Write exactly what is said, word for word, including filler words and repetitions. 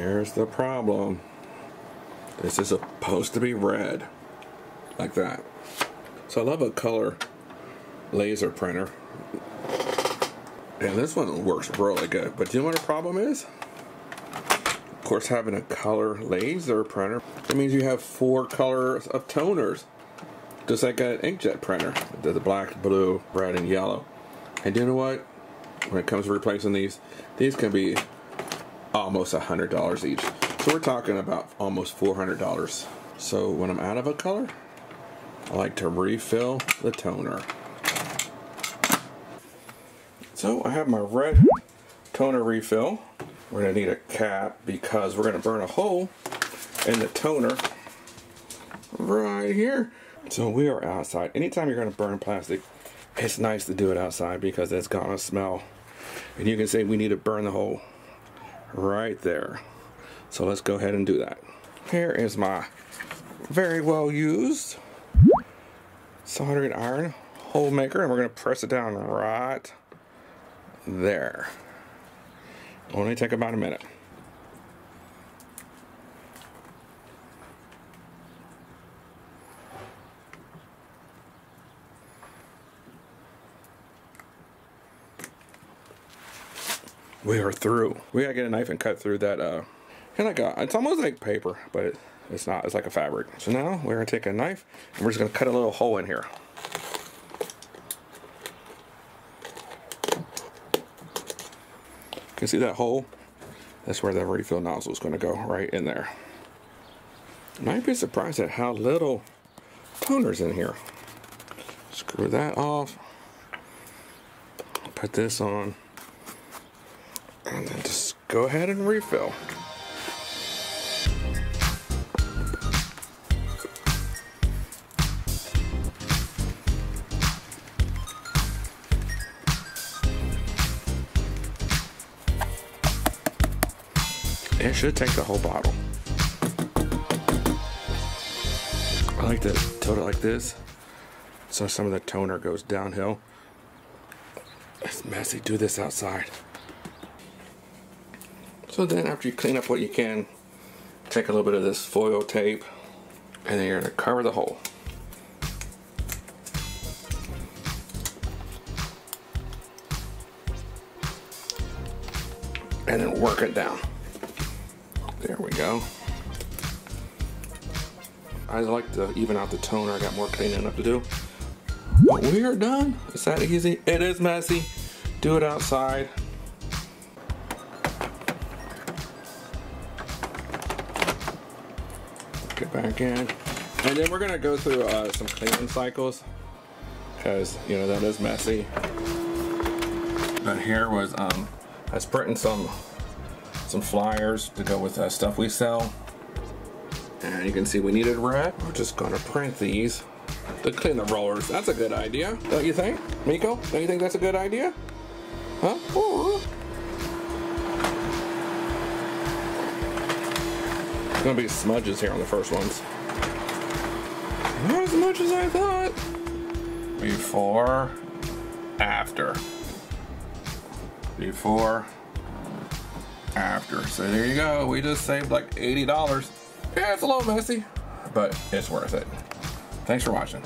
Here's the problem. This is supposed to be red, like that. So I love a color laser printer. And this one works really good. But do you know what the problem is? Of course, having a color laser printer, it means you have four colors of toners. Just like an inkjet printer. The black, blue, red, and yellow. And do you know what? When it comes to replacing these, these can be almost one hundred dollars each. So we're talking about almost four hundred dollars. So when I'm out of a color, I like to refill the toner. So I have my red toner refill. We're gonna need a cap because we're gonna burn a hole in the toner right here. So we are outside. Anytime you're gonna burn plastic, it's nice to do it outside because it's gonna smell. And you can see we need to burn the hole right there. So let's go ahead and do that. Here is my very well used soldering iron hole maker, and we're gonna press it down right there. Only take about a minute. We are through. We gotta get a knife and cut through that. Uh, kind of like a, it's almost like paper, but it, it's not. It's like a fabric. So now we're gonna take a knife and we're just gonna cut a little hole in here. You can see that hole? That's where the refill nozzle is gonna go, right in there. You might be surprised at how little toner's in here. Screw that off. Put this on. And then just go ahead and refill. It should take the whole bottle. I like to tilt it like this so some of the toner goes downhill. It's messy. Do this outside. So then after you clean up what you can, take a little bit of this foil tape and then you're going to cover the hole. And then work it down. There we go. I like to even out the toner. I got more cleaning up to do. But we are done. It's that easy. It is messy. Do it outside. Get back in, and then we're gonna go through uh, some cleaning cycles because you know that is messy. But here was um, I was printing some some flyers to go with uh, stuff we sell, and you can see we needed red. We're just gonna print these to clean the rollers. That's a good idea, don't you think, Miko? Don't you think that's a good idea? Huh? Ooh. There's gonna be smudges here on the first ones. Not as much as I thought. Before, after. Before, after. So there you go. We just saved like eighty dollars. Yeah, it's a little messy, but it's worth it. Thanks for watching.